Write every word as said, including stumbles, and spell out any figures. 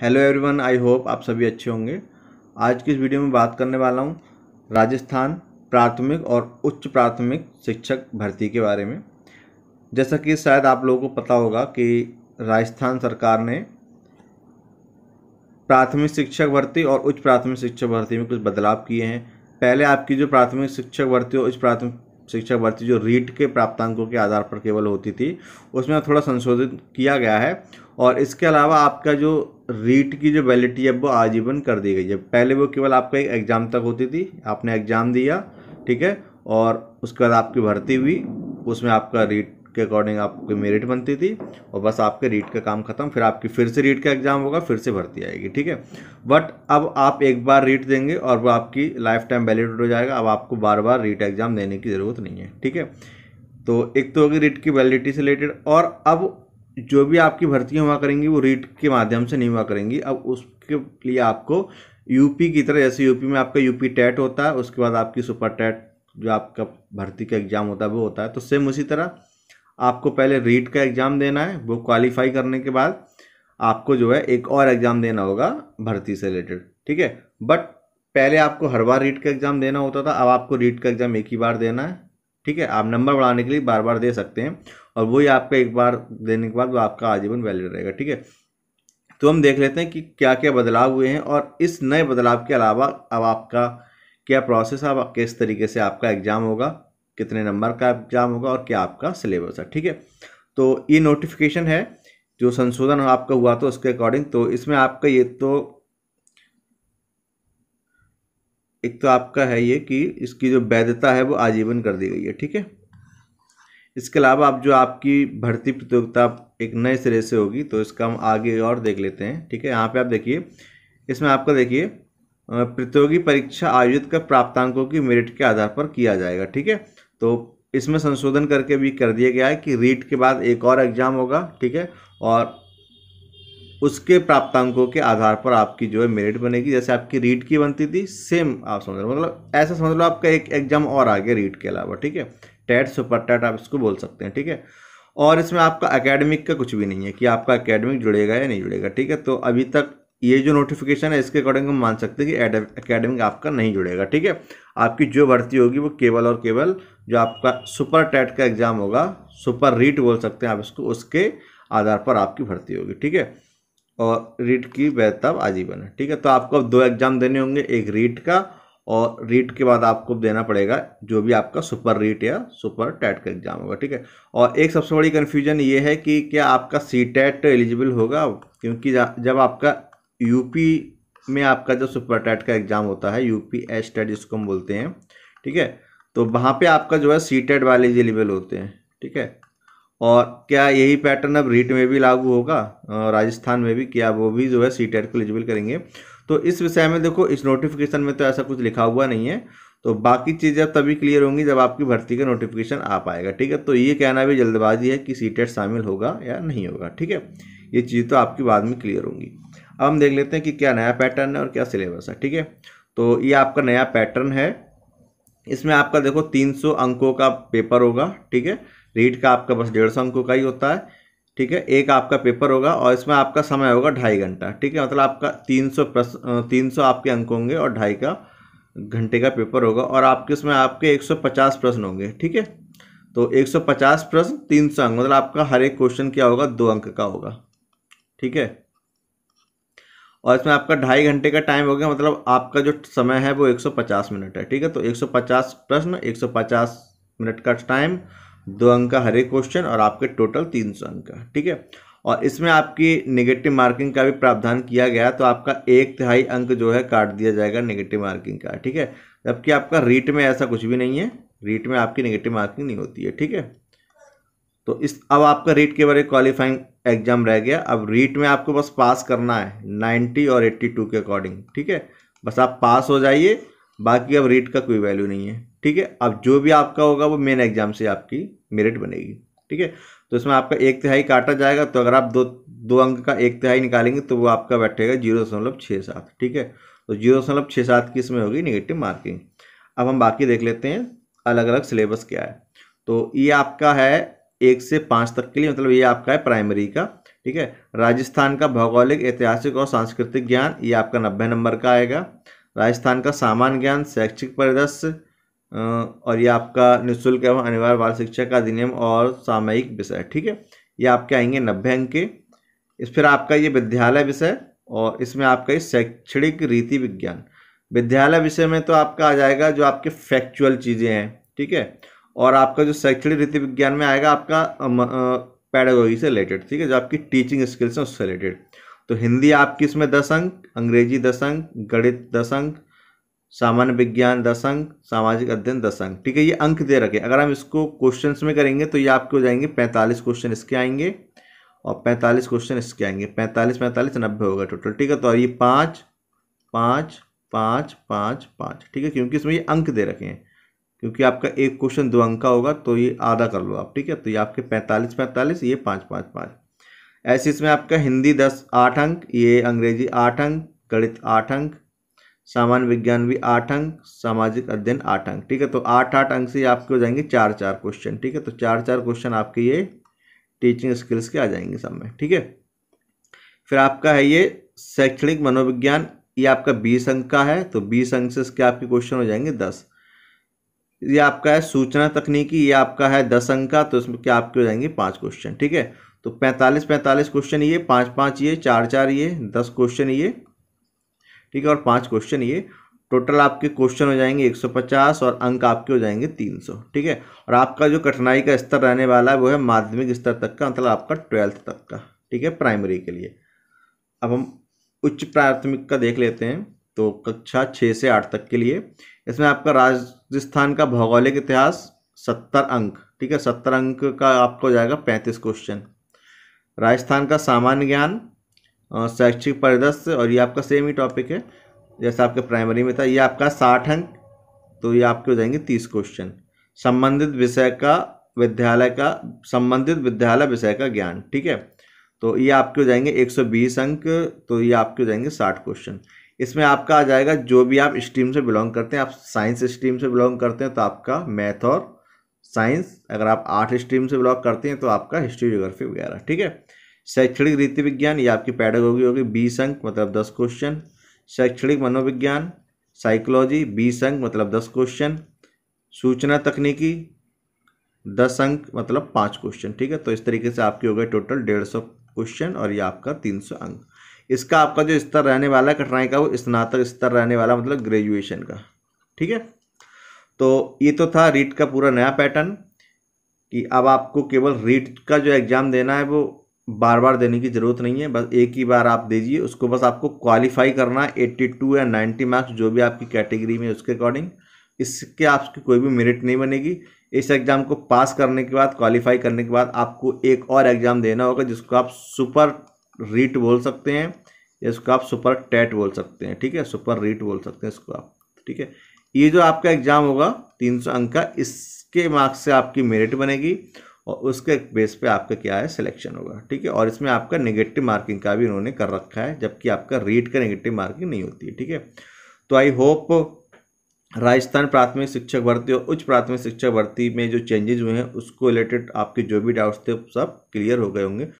Hello everyone, I hope आप सभी अच्छे होंगे। आज की इस वीडियो में बात करने वाला हूँ राजस्थान प्राथमिक और उच्च प्राथमिक शिक्षक भर्ती के बारे में। जैसा कि शायद आप लोगों को पता होगा कि राजस्थान सरकार ने प्राथमिक शिक्षक भर्ती और उच्च प्राथमिक शिक्षक भर्ती में कुछ बदलाव किए हैं। पहले आपकी जो प्राथमिक शिक्षक भर्ती और उच्च प्राथमिक शिक्षक भर्ती जो रीट के प्राप्तांकों के आधार पर केवल होती थी, उसमें थोड़ा संशोधित किया गया है। और इसके अलावा आपका जो रीट की जो वैलिडिटी है वो आजीवन कर दी गई है। पहले वो केवल आपका एक एग्ज़ाम तक होती थी, आपने एग्ज़ाम दिया, ठीक है, और उसके बाद आपकी भर्ती हुई, उसमें आपका रीट के अकॉर्डिंग आपकी मेरिट बनती थी और बस आपके रीट का काम खत्म। फिर आपकी फिर से रीट का एग्ज़ाम होगा, फिर से भर्ती आएगी, ठीक है। बट अब आप एक बार रीट देंगे और वो आपकी लाइफ टाइम वैलिडेट हो जाएगा। अब आपको बार बार रीट एग्ज़ाम देने की ज़रूरत नहीं है, ठीक है। तो एक तो होगी रीट की वैलिडिटी से रिलेटेड, और अब जो भी आपकी भर्तियाँ हुआ करेंगी वो रीट के माध्यम से नहीं हुआ करेंगी। अब उसके लिए आपको यूपी की तरह, जैसे यूपी में आपका यूपी टेट होता है, उसके बाद आपकी सुपर टेट जो आपका भर्ती का एग्ज़ाम होता है वो होता है। तो सेम उसी तरह आपको पहले रीट का एग्ज़ाम देना है, वो क्वालिफाई करने के बाद आपको जो है एक और एग्ज़ाम देना होगा भर्ती से रिलेटेड, ठीक है। बट पहले आपको हर बार रीट का एग्ज़ाम देना होता था, अब आपको रीट का एग्ज़ाम एक ही बार देना है, ठीक है। आप नंबर बढ़ाने के लिए बार बार दे सकते हैं और वही आपका एक बार देने के बाद वो आपका आजीवन वैलिड रहेगा, ठीक है। तो हम देख लेते हैं कि क्या क्या बदलाव हुए हैं, और इस नए बदलाव के अलावा अब आपका क्या प्रोसेस है, आप किस तरीके से आपका एग्ज़ाम होगा, कितने नंबर का एग्जाम होगा और क्या आपका सिलेबस है, ठीक है। तो ये नोटिफिकेशन है जो संशोधन आपका हुआ तो उसके अकॉर्डिंग। तो इसमें आपका ये तो एक तो आपका है ये कि इसकी जो वैधता है वो आजीवन कर दी गई है, ठीक है। इसके अलावा आप जो आपकी भर्ती प्रतियोगिता एक नए सिरे से होगी, तो इसका हम आगे और देख लेते हैं, ठीक है। यहाँ पे आप देखिए, इसमें आपका देखिए प्रतियोगी परीक्षा आयोजित का प्राप्तांकों की मेरिट के आधार पर किया जाएगा, ठीक है। तो इसमें संशोधन करके भी कर दिया गया है कि रीट के बाद एक और एग्ज़ाम होगा, ठीक है, और उसके प्राप्तांकों के आधार पर आपकी जो है मेरिट बनेगी। जैसे आपकी रीट की बनती थी सेम आप समझ लो, मतलब ऐसा समझ लो आपका एक एग्ज़ाम और आ गया रीट के अलावा, ठीक है। टेट सुपर टेट आप इसको बोल सकते हैं, ठीक है। और इसमें आपका एकेडमिक का कुछ भी नहीं है कि आपका एकेडमिक जुड़ेगा या नहीं जुड़ेगा, ठीक है। तो अभी तक ये जो नोटिफिकेशन है इसके अकॉर्डिंग हम मान सकते हैं कि एकेडमिक आपका नहीं जुड़ेगा, ठीक है। आपकी जो भर्ती होगी वो केवल और केवल जो आपका सुपर टेट का एग्ज़ाम होगा, सुपर रीट बोल सकते हैं आप इसको, उसके आधार पर आपकी भर्ती होगी, ठीक है। और रीट की वैधता आजीवन है, ठीक है। तो आपको अब दो एग्ज़ाम देने होंगे, एक रीट का, और रीट के बाद आपको देना पड़ेगा जो भी आपका सुपर रीट या सुपर टेट का एग्ज़ाम होगा, ठीक है। और एक सबसे बड़ी कन्फ्यूजन ये है कि क्या आपका सी टेट एलिजिबल होगा, क्योंकि जब आपका यूपी में आपका जो सुपर टेट का एग्ज़ाम होता है, यूपी एस टेट जिसको हम बोलते हैं, ठीक है, तो वहाँ पे आपका जो है सी टेट वाले एलिजिबल होते हैं, ठीक है। और क्या यही पैटर्न अब रीट में भी लागू होगा, राजस्थान में भी क्या वो भी जो है सी टेट को एलिजिबल करेंगे? तो इस विषय में देखो, इस नोटिफिकेशन में तो ऐसा कुछ लिखा हुआ नहीं है। तो बाकी चीज़ें तभी क्लियर होंगी जब आपकी भर्ती का नोटिफिकेशन आ पाएगा, ठीक है। तो ये कहना भी जल्दबाजी है कि सी टेट शामिल होगा या नहीं होगा, ठीक है। ये चीज़ तो आपकी बाद में क्लियर होंगी। अब हम देख लेते हैं कि क्या नया पैटर्न है और क्या सिलेबस है, ठीक है। तो ये आपका नया पैटर्न है। इसमें आपका देखो तीन सौ अंकों का पेपर होगा, ठीक है। रीट का आपका बस डेढ़ सौ अंकों का ही होता है, ठीक है। एक आपका पेपर होगा और इसमें आपका समय होगा ढाई घंटा, ठीक है। मतलब आपका तीन सौ प्रश्न तीन सौ आपके अंक होंगे और ढाई का घंटे का पेपर होगा, और आपके इसमें आपके एक सौ पचास प्रश्न होंगे, ठीक है। तो एक सौ पचास प्रश्न तीन सौ अंक, मतलब आपका हर एक क्वेश्चन क्या होगा, दो अंक का होगा, ठीक है। और इसमें आपका ढाई घंटे का टाइम हो गया, मतलब आपका जो समय है वो एक सौ पचास मिनट है, ठीक है। तो एक सौ पचास प्रश्न, एक सौ पचास मिनट का टाइम, दो अंक का हर एक क्वेश्चन, और आपके टोटल तीन सौ अंक का, ठीक है। और इसमें आपकी नेगेटिव मार्किंग का भी प्रावधान किया गया, तो आपका एक तिहाई अंक जो है काट दिया जाएगा नेगेटिव मार्किंग का, ठीक है। जबकि आपका रीट में ऐसा कुछ भी नहीं है, रीट में आपकी नेगेटिव मार्किंग नहीं होती है, ठीक है। तो इस अब आपका रीट के बारे क्वालिफाइंग एग्जाम रह गया। अब रीट में आपको बस पास करना है नब्बे और बयासी के अकॉर्डिंग, ठीक है। बस आप पास हो जाइए, बाकी अब रीट का कोई वैल्यू नहीं है, ठीक है। अब जो भी आपका होगा वो मेन एग्जाम से आपकी मेरिट बनेगी, ठीक है। तो इसमें आपका एक तिहाई काटा जाएगा, तो अगर आप दो दो अंक का एक तिहाई निकालेंगे तो वो आपका बैठेगा जीरो दशमलव छः सात, ठीक है। तो जीरो दशमलव छः सात की इसमें होगी नेगेटिव मार्किंग। अब हम बाकी देख लेते हैं अलग अलग सिलेबस क्या है। तो ये आपका है एक से पाँच तक के लिए, मतलब ये आपका है प्राइमरी का, ठीक है। राजस्थान का भौगोलिक, ऐतिहासिक और सांस्कृतिक ज्ञान, ये आपका नब्बे नंबर का आएगा। राजस्थान का सामान्य ज्ञान, शैक्षिक परिदृश्य, और ये आपका निःशुल्क एवं अनिवार्य बाल शिक्षा का अधिनियम और सामयिक विषय, ठीक है, ये आपके आएंगे नब्बे अंक के। इस फिर आपका ये विद्यालय विषय, और इसमें आपका ये शैक्षणिक रीति विज्ञान। विद्यालय विषय में तो आपका आ जाएगा जो आपके फैक्चुअल चीज़ें हैं, ठीक है, और आपका जो शैक्षणिक रीति विज्ञान में आएगा आपका पैडागोजी से रिलेटेड, ठीक है, जो आपकी टीचिंग स्किल्स हैं उससे रिलेटेड। तो हिंदी आपकी इसमें दस अंक, अंग्रेजी दस अंक, गणित दस अंक, सामान्य विज्ञान दस अंक, सामाजिक अध्ययन दस अंक, ठीक है, ये अंक दे रखे। अगर हम इसको क्वेश्चंस में करेंगे तो ये आपके हो जाएंगे पैंतालीस क्वेश्चन इसके आएंगे और पैंतालीस क्वेश्चन इसके आएंगे, पैंतालीस पैंतालीस नब्बे होगा टोटल, ठीक है। तो ये पाँच पाँच पाँच पाँच पाँच, ठीक है, क्योंकि इसमें ये अंक दे रखे हैं, क्योंकि आपका एक क्वेश्चन दो अंक का होगा तो ये आधा कर लो आप, ठीक है। तो ये आपके पैंतालीस पैंतालीस, ये पाँच पाँच पाँच ऐसे। इसमें आपका हिंदी दस आठ अंक, ये अंग्रेजी आठ अंक, गणित आठ अंक, सामान्य विज्ञान भी आठ अंक, सामाजिक अध्ययन आठ अंक, ठीक है। तो आठ आठ अंक से आपके हो जाएंगे चार चार क्वेश्चन, ठीक है। तो चार चार क्वेश्चन आपके ये टीचिंग स्किल्स के आ जाएंगे सब में, ठीक है। फिर आपका है ये शैक्षणिक मनोविज्ञान, ये आपका बीस अंक का है, तो बीस अंक से इसके आपके क्वेश्चन हो जाएंगे दस। ये आपका है सूचना तकनीकी, ये आपका है दस अंक का, तो इसमें क्या आपके हो जाएंगे पाँच क्वेश्चन, ठीक है। तो पैंतालीस पैंतालीस क्वेश्चन ये, पाँच पाँच ये, चार चार ये, दस क्वेश्चन ये, ठीक है, और पाँच क्वेश्चन ये, टोटल आपके क्वेश्चन हो जाएंगे एक सौ पचास और अंक आपके हो जाएंगे तीन सौ, ठीक है। और आपका जो कठिनाई का स्तर रहने वाला है वो है माध्यमिक स्तर तक का, मतलब आपका ट्वेल्थ तक का, ठीक है, प्राइमरी के लिए। अब हम उच्च प्राथमिक का देख लेते हैं, तो कक्षा छः से आठ तक के लिए। इसमें आपका राजस्थान का भौगोलिक इतिहास सत्तर अंक, ठीक है, सत्तर अंक का आपको हो जाएगा पैंतीस क्वेश्चन। राजस्थान का सामान्य ज्ञान, शैक्षिक परिदृश्य, और ये आपका सेम ही टॉपिक है जैसा आपके प्राइमरी में था, ये आपका साठ अंक, तो ये आपके हो जाएंगे तीस क्वेश्चन। संबंधित विषय का विद्यालय का संबंधित विद्यालय विषय का ज्ञान, ठीक है, तो ये आपके हो जाएंगे एक सौ बीस अंक, तो ये आपके हो जाएंगे साठ क्वेश्चन। इसमें आपका आ जाएगा जो भी आप स्ट्रीम से बिलोंग करते हैं, आप साइंस स्ट्रीम से बिलोंग करते हैं तो आपका मैथ और साइंस, अगर आप आर्ट स्ट्रीम से बिलोंग करते हैं तो आपका हिस्ट्री, ज्योग्राफी वगैरह, ठीक है। शैक्षणिक रीति विज्ञान, ये आपकी पैडागोजी होगी बीस अंक, मतलब दस क्वेश्चन। शैक्षणिक मनोविज्ञान, साइकोलॉजी बीस अंक, मतलब दस क्वेश्चन। सूचना तकनीकी दस अंक, मतलब पाँच क्वेश्चन, ठीक है। तो इस तरीके से आपके हो गए टोटल डेढ़ सौ क्वेश्चन और ये आपका तीन सौ अंक। इसका आपका जो स्तर रहने वाला है कठिनाई का वो स्नातक स्तर रहने वाला, मतलब ग्रेजुएशन का, ठीक है। तो ये तो था रीट का पूरा नया पैटर्न, कि अब आपको केवल रीट का जो एग्ज़ाम देना है वो बार बार देने की ज़रूरत नहीं है, बस एक ही बार आप दीजिए उसको, बस आपको क्वालिफाई करना है बयासी या नब्बे मार्क्स जो भी आपकी कैटेगरी में उसके अकॉर्डिंग। इसके आपकी कोई भी मेरिट नहीं बनेगी। इस एग्ज़ाम को पास करने के बाद, क्वालिफाई करने के बाद आपको एक और एग्ज़ाम देना होगा जिसको आप सुपर रीट बोल सकते हैं, इसको आप सुपर टेट बोल सकते हैं, ठीक है, सुपर रीट बोल सकते हैं इसको आप, ठीक है। ये जो आपका एग्ज़ाम होगा तीन सौ अंक का, इसके मार्क्स से आपकी मेरिट बनेगी और उसके बेस पे आपका क्या है सिलेक्शन होगा, ठीक है। और इसमें आपका नेगेटिव मार्किंग का भी उन्होंने कर रखा है, जबकि आपका रीट का नेगेटिव मार्किंग नहीं होती है, ठीक है। तो आई होप राजस्थान प्राथमिक शिक्षक भर्ती और उच्च प्राथमिक शिक्षक भर्ती में जो चेंजेज हुए हैं उसको रिलेटेड आपके जो भी डाउट्स थे सब क्लियर हो गए होंगे।